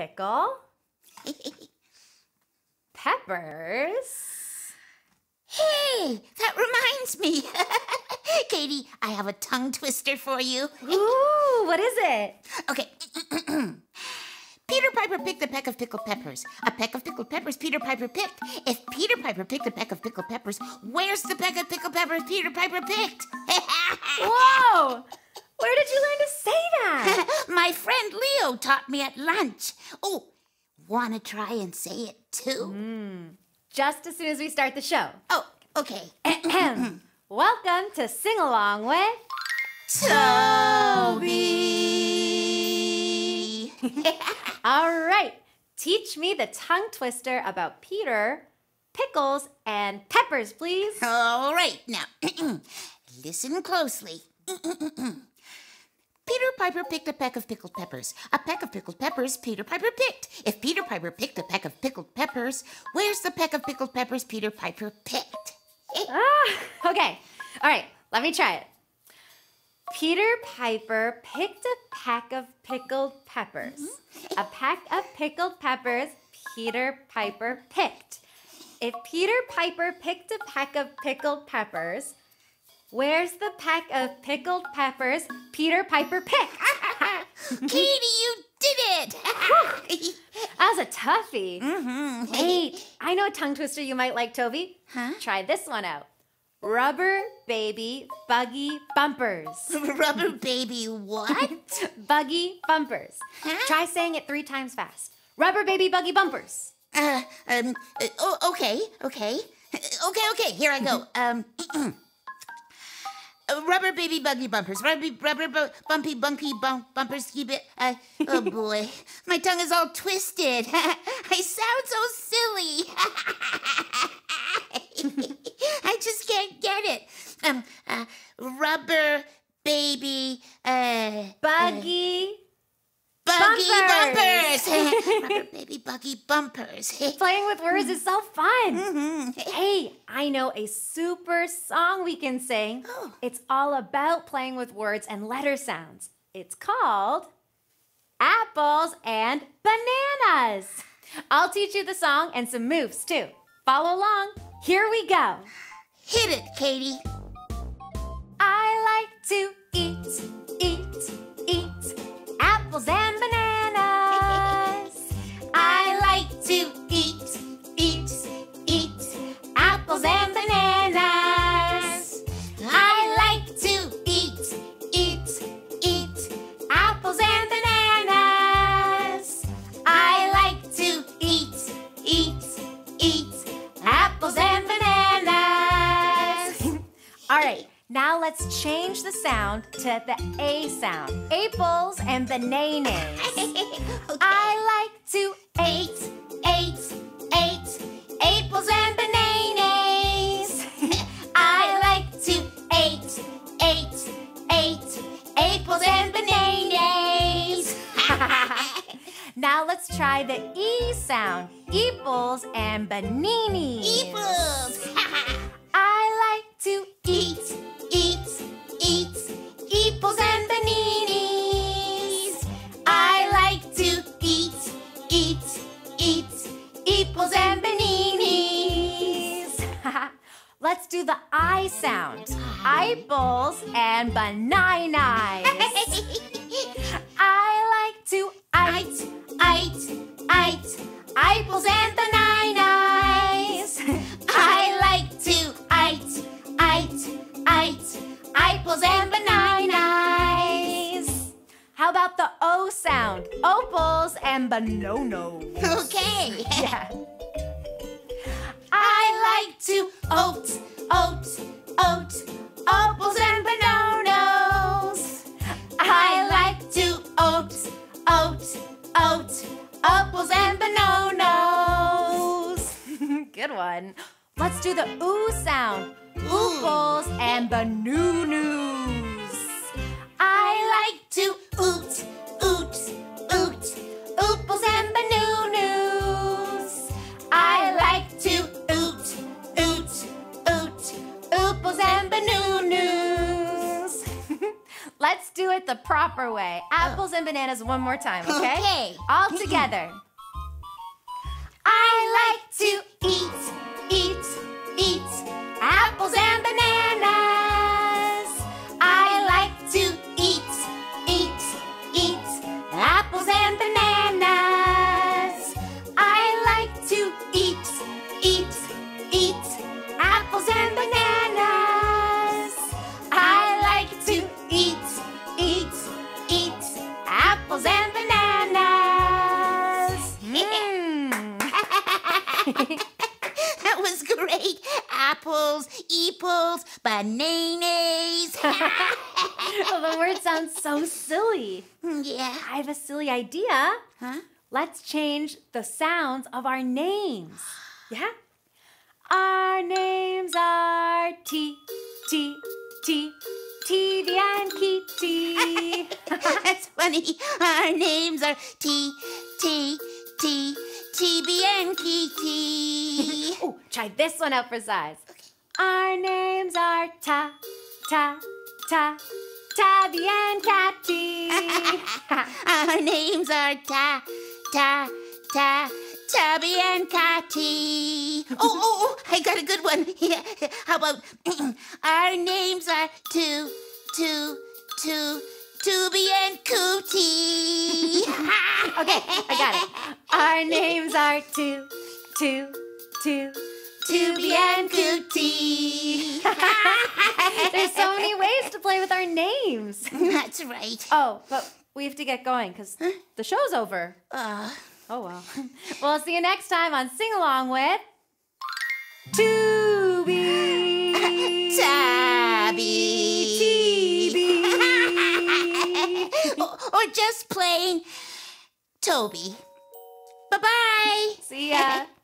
pickle, peppers. Hey, that reminds me. Katie, I have a tongue twister for you. Ooh, what is it? Okay. Peter Piper picked a peck of pickled peppers. A peck of pickled peppers Peter Piper picked. If Peter Piper picked a peck of pickled peppers, where's the peck of pickled peppers Peter Piper picked? Whoa! Where did you learn to say that? My friend Leo taught me at lunch. Oh, wanna try and say it too? Just as soon as we start the show. Oh, okay. Welcome to Sing Along with Tobee. All right, teach me the tongue twister about Peter, pickles, and peppers, please. All right, now listen closely. Peter Piper picked a peck of pickled peppers. A peck of pickled peppers Peter Piper picked. If Peter Piper picked a peck of pickled peppers, where's the peck of pickled peppers Peter Piper picked? Okay. All right, let me try it. Peter Piper picked a pack of pickled peppers. A pack of pickled peppers Peter Piper picked. If Peter Piper picked a pack of pickled peppers, where's the pack of pickled peppers Peter Piper picked? Katie, you did it! That was a toughie. Wait, I know a tongue twister you might like, Tobee. Huh? Try this one out. Rubber Baby Buggy Bumpers. Rubber Baby what? Buggy Bumpers. Huh? Try saying it 3 times fast. Rubber Baby Buggy Bumpers. Okay, here I go. Rubber baby buggy bumpers, bumpers, keep it. Oh boy, my tongue is all twisted. I sound so silly. I just can't get it. Rubber baby buggy bumpers. Rubber baby buggy bumpers. Playing with words is so fun. Hey, I know a super song we can sing. Oh. It's all about playing with words and letter sounds. It's called Apples and Bananas. I'll teach you the song and some moves too. Follow along. Here we go. Hit it, Katie. I like to eat apples and bananas. I like to eat apples and bananas. I like to eat apples and bananas. I like to eat apples and bananas. All right. Now let's change the sound to the A sound. Apples and bananas. I like to eat apples and bananas. I like to eat apples and bananas. Now let's try the E sound. Eeples and bananas. Eeples. I like to eat apples and bananas. I like to eat apples and bananas. Let's do the I sound. Eyeballs and bananas. I like to eat apples and bananas. I like to eat apples and bananas. How about the O sound? Opals and bananas. Okay. Yeah. I like to oat opals and bananas. I like to oat opals and bananas. Good one. Let's do the oo sound. Ooples and banoonus. I like to oot ooples and banoonus. I like to oot ooples and banoonus. Let's do it the proper proper way. Apples and bananas one more time, okay? Okay. All together. I like to eat apples and bananas. I like to eat apples and bananas. I like to eat apples and bananas. I like to eat apples and bananas. Mm. That was great. Apples, eeples, bananas. Well, the word sounds so silly. Yeah. I have a silly idea. Huh? Let's change the sounds of our names. Yeah? Our names are T, T, T, T and Kitty. That's funny. Our names are T, T, T, TB and Kiki. Oh, try this one out for size. Okay. Our names are Ta, Ta, Ta, Tabby and Catty. Our names are Ta, Ta, Ta, Tabby and Catty. Oh, I got a good one. Yeah. How about our names are Two, Two, Two, Tubby and Cootie. Okay, I got it. Our names are Two, Two, Two, Tubby and Cootie. There's so many ways to play with our names. That's right. Oh, but we have to get going because the show's over. Oh, well. Well, I'll see you next time on Sing Along with Tobee. Tabby. Or just plain Tobee. Bye-bye. See ya.